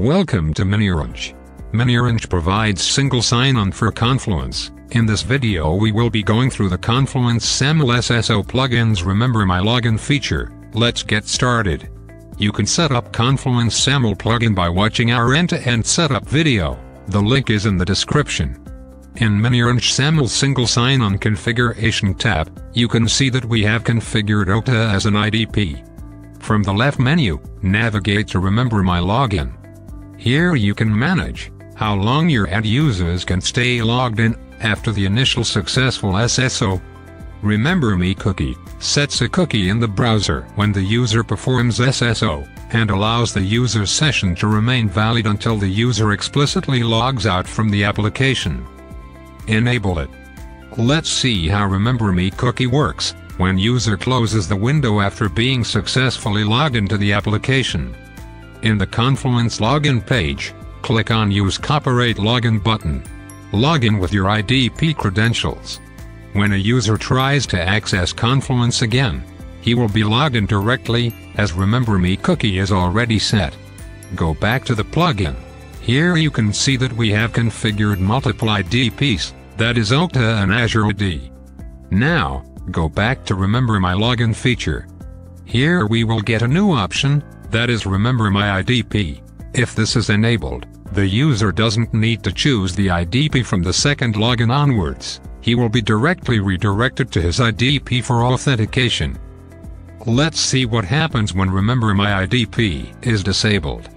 Welcome to miniOrange. miniOrange provides single sign-on for Confluence. In this video we will be going through the Confluence SAML SSO plugins Remember My Login feature. Let's get started. You can set up Confluence SAML plugin by watching our end-to-end setup video. The link is in the description. In miniOrange SAML Single Sign-On Configuration tab, you can see that we have configured Okta as an IDP. From the left menu, navigate to Remember My Login. Here you can manage how long your ad users can stay logged in after the initial successful SSO. Remember Me Cookie sets a cookie in the browser when the user performs SSO, and allows the user session to remain valid until the user explicitly logs out from the application. Enable it. Let's see how Remember Me Cookie works when user closes the window after being successfully logged into the application. In the Confluence login page, click on Use Copyright Login button. Log in with your IDP credentials. When a user tries to access Confluence again, he will be logged in directly, as Remember Me Cookie is already set. Go back to the plugin. Here you can see that we have configured multiple IDPs, that is Okta and Azure AD. Now, go back to Remember My Login feature. Here we will get a new option, that is Remember My IDP. If this is enabled, the user doesn't need to choose the IDP from the second login onwards. He will be directly redirected to his IDP for authentication. Let's see what happens when Remember My IDP is disabled.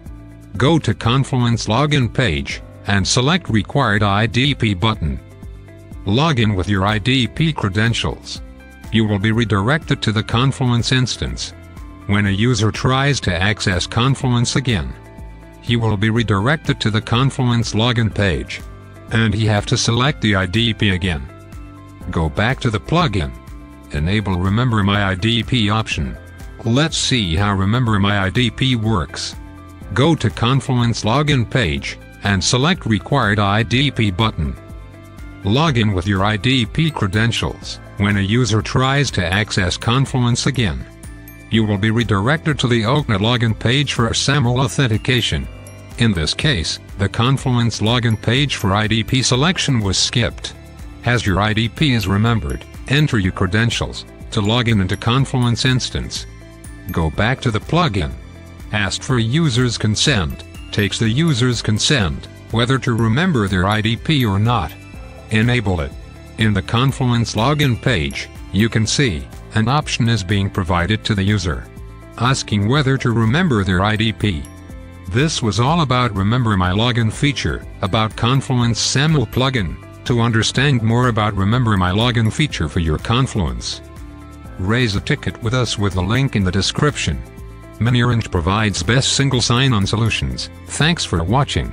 Go to Confluence login page, and select Required IDP button. Log in with your IDP credentials. You will be redirected to the Confluence instance. When a user tries to access Confluence again, he will be redirected to the Confluence login page, and he have to select the IDP again. Go back to the plugin. Enable Remember My IDP option. Let's see how Remember My IDP works. Go to Confluence login page, and select Required IDP button. Log in with your IDP credentials. When a user tries to access Confluence again, you will be redirected to the Okta login page for SAML authentication. In this case, the Confluence login page for IDP selection was skipped. As your IDP is remembered, enter your credentials to log in into Confluence instance. Go back to the plugin. Ask for user's consent. Takes the user's consent, whether to remember their IDP or not. Enable it. In the Confluence login page, you can see an option is being provided to the user, asking whether to remember their IDP. This was all about Remember My Login feature, about Confluence SAML plugin. To understand more about Remember My Login feature for your Confluence, raise a ticket with us with the link in the description. miniOrange provides best single sign-on solutions. Thanks for watching.